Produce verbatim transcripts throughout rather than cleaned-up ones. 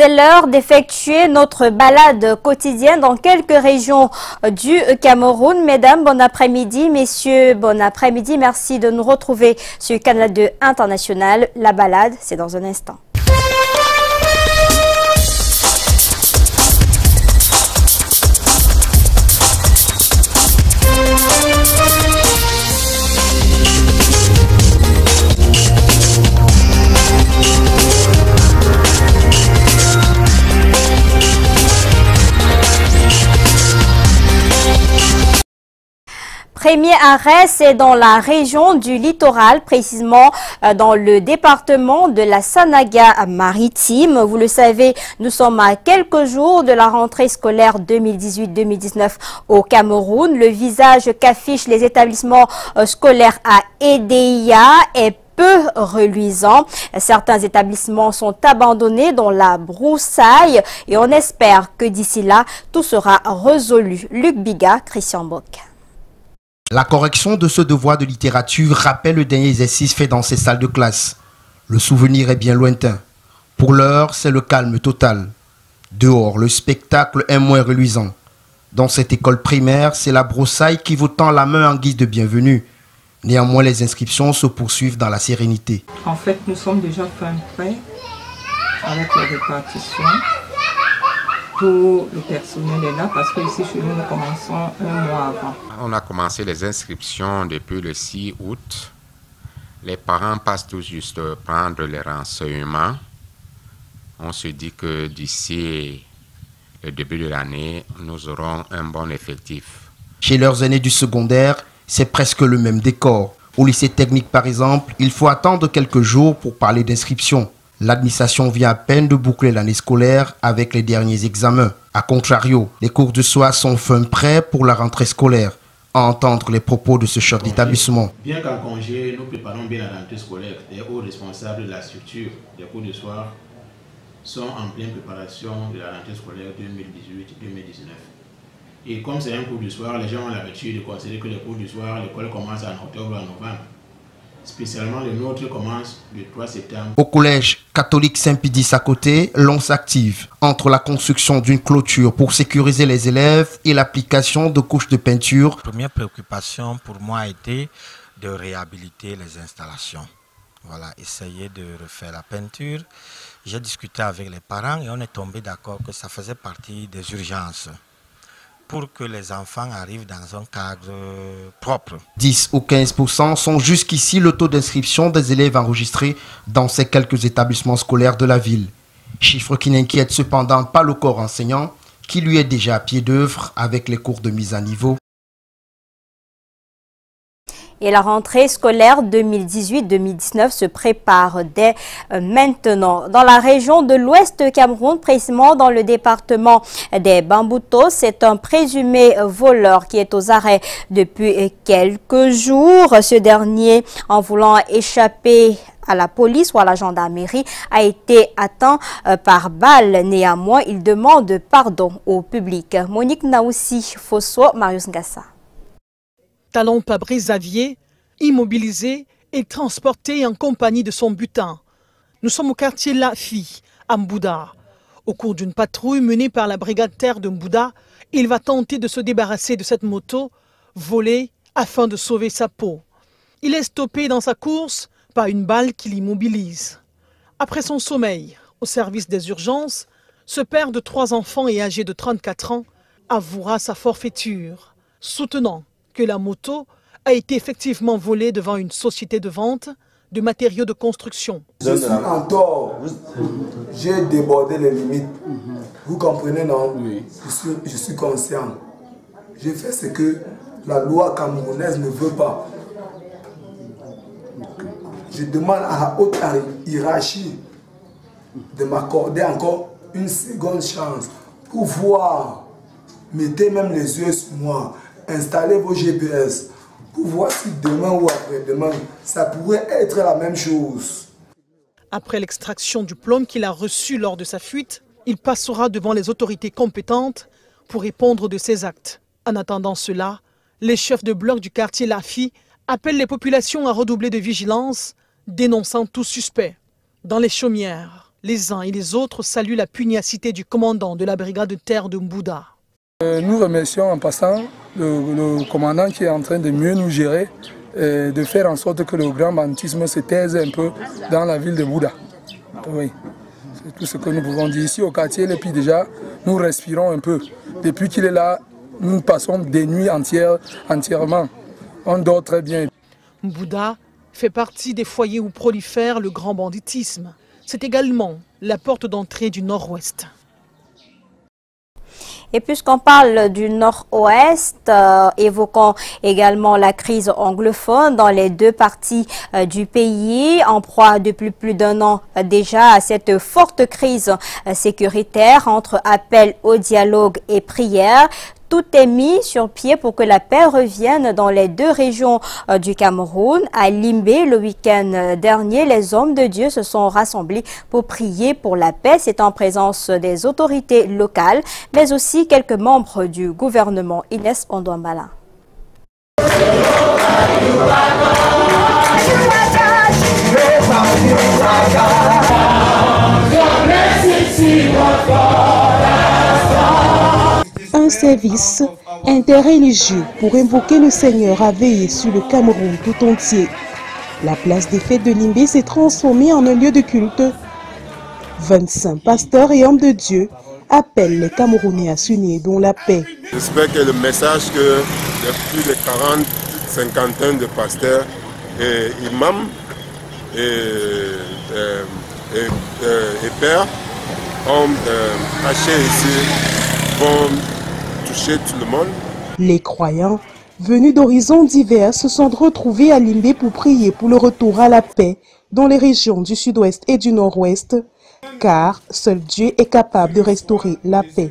C'est l'heure d'effectuer notre balade quotidienne dans quelques régions du Cameroun. Mesdames, bon après-midi. Messieurs, bon après-midi. Merci de nous retrouver sur Canal deux International. La balade, c'est dans un instant. Premier arrêt, c'est dans la région du littoral, précisément dans le département de la Sanaga maritime. Vous le savez, nous sommes à quelques jours de la rentrée scolaire deux mille dix-huit deux mille dix-neuf au Cameroun. Le visage qu'affichent les établissements scolaires à Edéa est peu reluisant. Certains établissements sont abandonnés dans la broussaille et on espère que d'ici là, tout sera résolu. Luc Bigat, Christian Bock. La correction de ce devoir de littérature rappelle le dernier exercice fait dans ces salles de classe. Le souvenir est bien lointain. Pour l'heure, c'est le calme total. Dehors, le spectacle est moins reluisant. Dans cette école primaire, c'est la broussaille qui vous tend la main en guise de bienvenue. Néanmoins, les inscriptions se poursuivent dans la sérénité. En fait, nous sommes déjà fin prêts avec la répartition. Tout le personnel est là parce que ici chez nous, nous commençons un mois avant. On a commencé les inscriptions depuis le six août. Les parents passent tout juste prendre les renseignements. On se dit que d'ici le début de l'année, nous aurons un bon effectif. Chez leurs aînés du secondaire, c'est presque le même décor. Au lycée technique, par exemple, il faut attendre quelques jours pour parler d'inscription. L'administration vient à peine de boucler l'année scolaire avec les derniers examens. A contrario, les cours de soir sont fin prêts pour la rentrée scolaire. À entendre les propos de ce chef d'établissement. Bien qu'en congé, nous préparons bien la rentrée scolaire. Les hauts responsables de la structure des cours de soir sont en pleine préparation de la rentrée scolaire deux mille dix-huit deux mille dix-neuf. Et comme c'est un cours du soir, les gens ont l'habitude de considérer que les cours du soir, l'école commence en octobre ou en novembre. Spécialement, le nôtre commence le trois septembre. Au collège catholique Saint-Pédis à côté, l'on s'active entre la construction d'une clôture pour sécuriser les élèves et l'application de couches de peinture. La première préoccupation pour moi a été de réhabiliter les installations. Voilà, essayer de refaire la peinture. J'ai discuté avec les parents et on est tombé d'accord que ça faisait partie des urgences. Pour que les enfants arrivent dans un cadre propre. dix ou quinze pour cent sont jusqu'ici le taux d'inscription des élèves enregistrés dans ces quelques établissements scolaires de la ville. Chiffre qui n'inquiète cependant pas le corps enseignant, qui lui est déjà à pied d'œuvre avec les cours de mise à niveau. Et la rentrée scolaire deux mille dix-huit deux mille dix-neuf se prépare dès maintenant. Dans la région de l'Ouest Cameroun, précisément dans le département des Bamboutos, c'est un présumé voleur qui est aux arrêts depuis quelques jours. Ce dernier, en voulant échapper à la police ou à la gendarmerie, a été atteint par balle. Néanmoins, il demande pardon au public. Monique Naoussi Fosso, Marius Ngassa. Talon Pabrice Xavier, immobilisé et transporté en compagnie de son butin. Nous sommes au quartier Lafi, à Mbouda. Au cours d'une patrouille menée par la brigade terre de Mbouda, il va tenter de se débarrasser de cette moto, volée, afin de sauver sa peau. Il est stoppé dans sa course par une balle qui l'immobilise. Après son sommeil, au service des urgences, ce père de trois enfants et âgé de trente-quatre ans avouera sa forfaiture, soutenant que la moto a été effectivement volée devant une société de vente de matériaux de construction. Je suis en tort. J'ai débordé les limites. Vous comprenez, non? Oui. Je suis, je suis conscient. J'ai fait ce que la loi camerounaise ne veut pas. Je demande à la haute hiérarchie de m'accorder encore une seconde chance pour voir. Mettez même les yeux sur moi. Installez vos G P S pour voir si demain ou après-demain, ça pourrait être la même chose. Après l'extraction du plomb qu'il a reçu lors de sa fuite, il passera devant les autorités compétentes pour répondre de ses actes. En attendant cela, les chefs de bloc du quartier Lafi appellent les populations à redoubler de vigilance, dénonçant tout suspect. Dans les chaumières, Les uns et les autres saluent la pugnacité du commandant de la brigade de terre de Mbouda. Nous remercions en passant le, le commandant qui est en train de mieux nous gérer, et de faire en sorte que le grand banditisme se taise un peu dans la ville de Mbouda. Oui, c'est tout ce que nous pouvons dire. Ici au quartier, et puis déjà, nous respirons un peu. Depuis qu'il est là, nous passons des nuits entières, entièrement. On dort très bien. Mbouda fait partie des foyers où prolifère le grand banditisme. C'est également la porte d'entrée du Nord-Ouest. Et puisqu'on parle du Nord-Ouest, euh, évoquons également la crise anglophone dans les deux parties euh, du pays, en proie depuis plus d'un an euh, déjà à cette forte crise euh, sécuritaire entre appel au dialogue et prière. Tout est mis sur pied pour que la paix revienne dans les deux régions euh, du Cameroun. À Limbé, le week-end dernier, les hommes de Dieu se sont rassemblés pour prier pour la paix. C'est en présence des autorités locales, mais aussi quelques membres du gouvernement. Inès Ondouanbala. Un service interreligieux pour invoquer le Seigneur a veillé sur le Cameroun tout entier. La place des fêtes de Limbé s'est transformée en un lieu de culte. vingt-cinq pasteurs et hommes de Dieu appellent les Camerounais à s'unir dans la paix. J'espère que le message que plus de quarante, cinquantaine de pasteurs et imams et, et, et, et, et pères ont caché ici vont toucher tout le monde. Les croyants, venus d'horizons divers, se sont retrouvés à Limbé pour prier pour le retour à la paix dans les régions du sud-ouest et du nord-ouest, car seul Dieu est capable de restaurer la paix.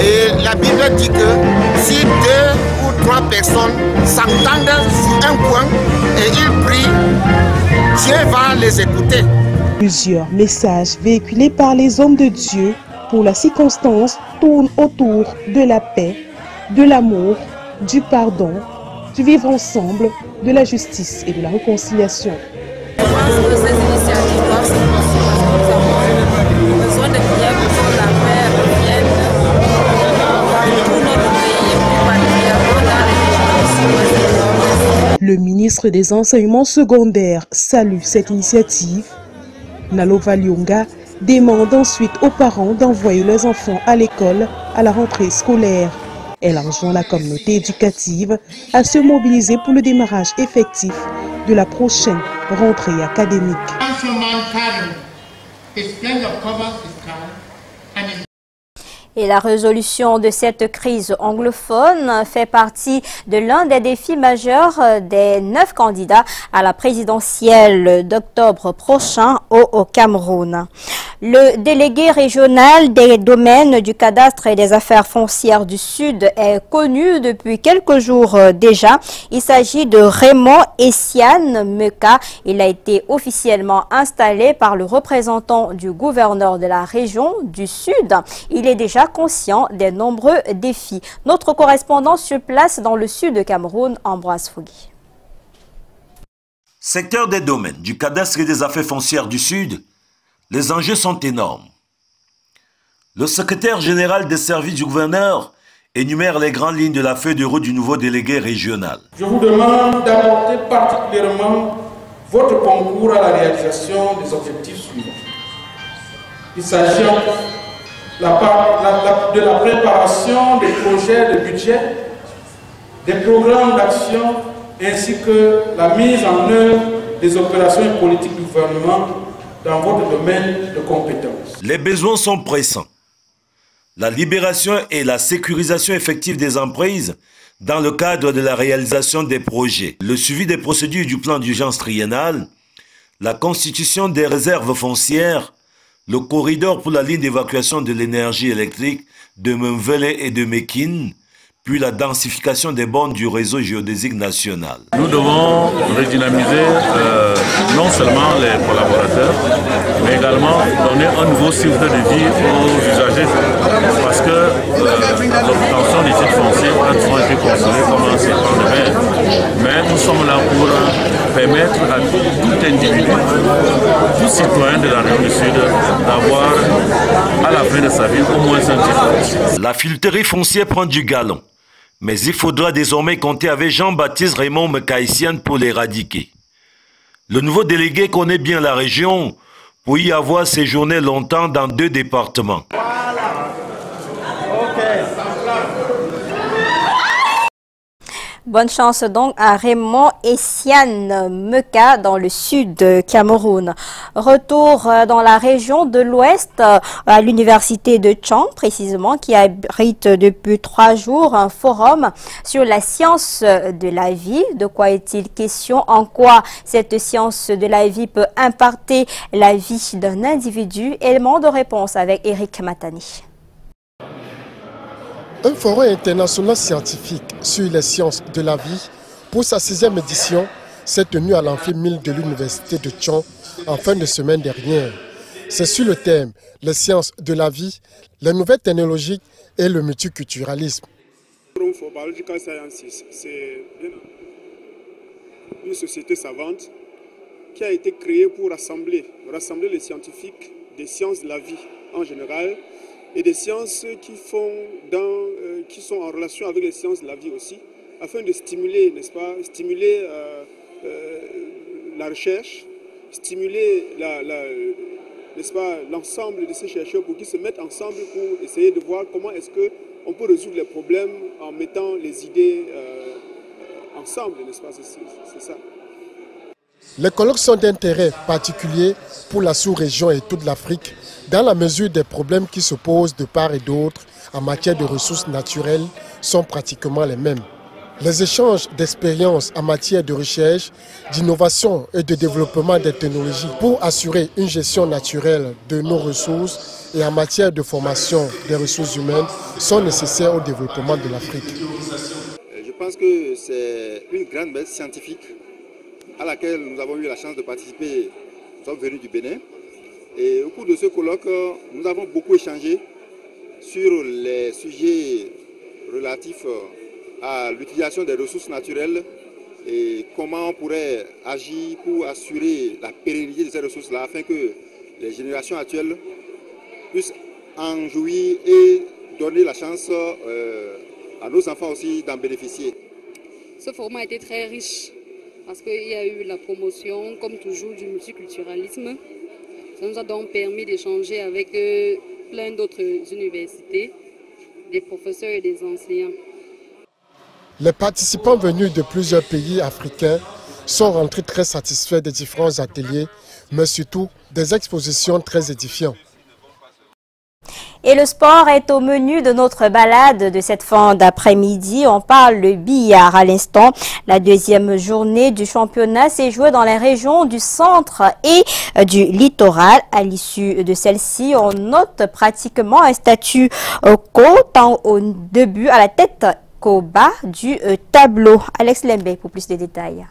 Et la Bible dit que si deux ou trois personnes s'entendent sur un point et ils prient, Dieu va les écouter. Plusieurs messages véhiculés par les hommes de Dieu pour la circonstance tourne autour de la paix, de l'amour, du pardon, du vivre ensemble, de la justice et de la réconciliation. Je pense que ces initiatives doivent se poursuivre. Nous avons des prières pour la paix revienne dans tout notre pays, plus particulièrement dans les régions du Sud-Ouest. Le ministre des Enseignements secondaires salue cette initiative. Nalova Lyonga demande ensuite aux parents d'envoyer leurs enfants à l'école à la rentrée scolaire. Elle enjoint la communauté éducative à se mobiliser pour le démarrage effectif de la prochaine rentrée académique. Et la résolution de cette crise anglophone fait partie de l'un des défis majeurs des neuf candidats à la présidentielle d'octobre prochain au, au Cameroun. Le délégué régional des domaines du cadastre et des affaires foncières du Sud est connu depuis quelques jours déjà. Il s'agit de Raymond Essiane Meka. Il a été officiellement installé par le représentant du gouverneur de la région du Sud. Il est déjà conscient des nombreux défis. Notre correspondant sur place dans le Sud de Cameroun, Ambroise Fougui. Secteur des domaines du cadastre et des affaires foncières du Sud, les enjeux sont énormes. Le secrétaire général des services du gouverneur énumère les grandes lignes de la feuille de route du nouveau délégué régional. Je vous demande d'apporter particulièrement votre concours à la réalisation des objectifs suivants. Il s'agit de la préparation des projets de budget, des programmes d'action, ainsi que la mise en œuvre des opérations et politiques du gouvernement dans votre domaine de compétences. Les besoins sont pressants. La libération et la sécurisation effective des emprises dans le cadre de la réalisation des projets, le suivi des procédures du plan d'urgence triennal, la constitution des réserves foncières, le corridor pour la ligne d'évacuation de l'énergie électrique de Mvelé et de Mekin, puis la densification des bornes du réseau géodésique national. Nous devons redynamiser euh, non seulement les collaborateurs, mais également donner un nouveau cycle de vie aux usagers, parce que euh, l'obtention des titres fonciers a toujours été considérée comme un cycle de mer. Mais nous sommes là pour permettre à tout individu, tout citoyen de la région du Sud d'avoir à la fin de sa vie au moins un titre. La fileterie foncière prend du galon, mais il faudra désormais compter avec Jean-Baptiste Raymond Meka pour l'éradiquer. Le nouveau délégué connaît bien la région pour y avoir séjourné longtemps dans deux départements. Bonne chance donc à Raymond Essiane Meka dans le sud de Cameroun. Retour dans la région de l'ouest à l'université de Chong précisément, qui abrite depuis trois jours un forum sur la science de la vie. De quoi est-il question? En quoi cette science de la vie peut impacter la vie d'un individu? Élément de réponse avec Eric Matani. Un forum international scientifique sur les sciences de la vie pour sa sixième édition s'est tenu à l'amphithéâtre de l'université de Chong en fin de semaine dernière. C'est sur le thème « Les sciences de la vie, les nouvelles technologies et le multiculturalisme ». Le Forum for Biological Sciences, c'est une société savante qui a été créée pour rassembler, rassembler les scientifiques des sciences de la vie en général et des sciences qui, font dans, euh, qui sont en relation avec les sciences de la vie aussi, afin de stimuler, n'est-ce pas, stimuler euh, euh, la recherche, stimuler la, la, euh, n'est-ce pas, l'ensemble de ces chercheurs pour qu'ils se mettent ensemble pour essayer de voir comment est-ce qu'on peut résoudre les problèmes en mettant les idées euh, ensemble, n'est-ce pas, c'est ça. Les colloques sont d'intérêt particulier pour la sous-région et toute l'Afrique dans la mesure des problèmes qui se posent de part et d'autre en matière de ressources naturelles sont pratiquement les mêmes. Les échanges d'expériences en matière de recherche, d'innovation et de développement des technologies pour assurer une gestion naturelle de nos ressources et en matière de formation des ressources humaines sont nécessaires au développement de l'Afrique. Je pense que c'est une grande bête scientifique à laquelle nous avons eu la chance de participer. Nous sommes venus du Bénin et au cours de ce colloque, nous avons beaucoup échangé sur les sujets relatifs à l'utilisation des ressources naturelles et comment on pourrait agir pour assurer la pérennité de ces ressources-là afin que les générations actuelles puissent en jouir et donner la chance à nos enfants aussi d'en bénéficier. Ce forum a été très riche, parce qu'il y a eu la promotion, comme toujours, du multiculturalisme. Ça nous a donc permis d'échanger avec plein d'autres universités, des professeurs et des enseignants. Les participants venus de plusieurs pays africains sont rentrés très satisfaits des différents ateliers, mais surtout des expositions très édifiantes. Et le sport est au menu de notre balade de cette fin d'après-midi. On parle de billard à l'instant. La deuxième journée du championnat s'est jouée dans les régions du centre et du littoral. À l'issue de celle-ci, on note pratiquement un statu quo tant au début à la tête qu'au bas du tableau. Alex Lembé pour plus de détails.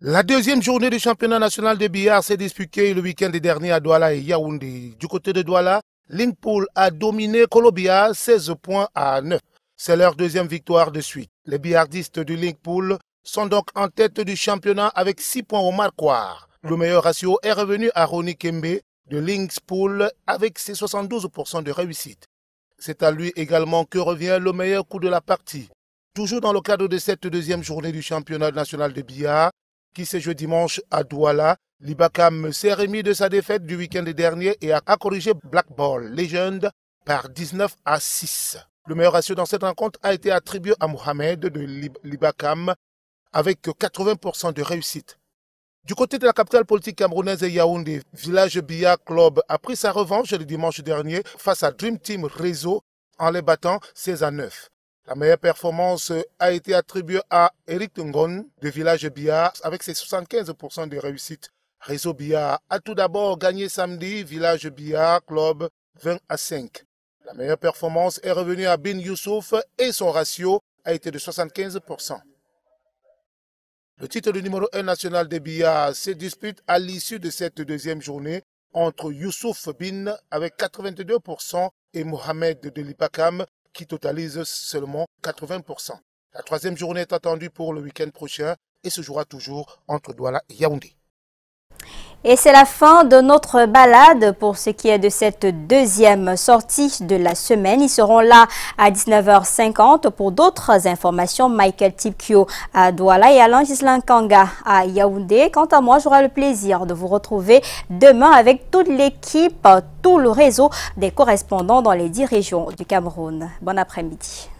La deuxième journée du championnat national de billard s'est disputée le week-end dernier à Douala et Yaoundé. Du côté de Douala, Linkpool a dominé Colombia seize points à neuf. C'est leur deuxième victoire de suite. Les billardistes du Linkpool sont donc en tête du championnat avec six points au marquoir. Le meilleur ratio est revenu à Ronnie Kembe de Linkpool avec ses soixante-douze pour cent de réussite. C'est à lui également que revient le meilleur coup de la partie. Toujours dans le cadre de cette deuxième journée du championnat national de billard, qui s'est joué dimanche à Douala, Libakam s'est remis de sa défaite du week-end dernier et a corrigé Black Ball Legend par dix-neuf à six. Le meilleur ratio dans cette rencontre a été attribué à Mohamed de Libakam avec quatre-vingts pour cent de réussite. Du côté de la capitale politique camerounaise Yaoundé, Village Biya Club a pris sa revanche le dimanche dernier face à Dream Team Réseau en les battant seize à neuf. La meilleure performance a été attribuée à Eric Tungon de Village Biya avec ses soixante-quinze pour cent de réussite. Réseau Biya a tout d'abord gagné samedi Village Biya Club vingt à cinq. La meilleure performance est revenue à Bin Youssouf et son ratio a été de soixante-quinze pour cent. Le titre de numéro un national des billards se dispute à l'issue de cette deuxième journée entre Youssouf Bin avec quatre-vingt-deux pour cent et Mohamed Delipakam qui totalise seulement quatre-vingts pour cent. La troisième journée est attendue pour le week-end prochain et se jouera toujours entre Douala et Yaoundé. Et c'est la fin de notre balade pour ce qui est de cette deuxième sortie de la semaine. Ils seront là à dix-neuf heures cinquante pour d'autres informations. Michael Tipkio à Douala et Alain Kanga à Yaoundé. Quant à moi, j'aurai le plaisir de vous retrouver demain avec toute l'équipe, tout le réseau des correspondants dans les dix régions du Cameroun. Bon après-midi.